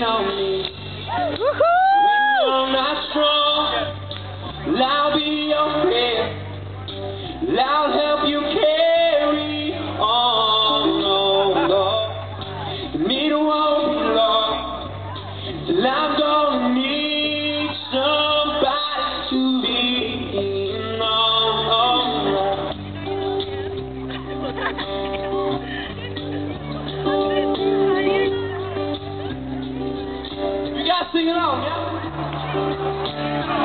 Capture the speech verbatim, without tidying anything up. lean on me. When I'm not strong, I'll be your friend. I'll help you carry on, oh Lord. Me to walk, Lord, till I'm gonna need somebody to lean on, oh Lord. Sing along, yeah?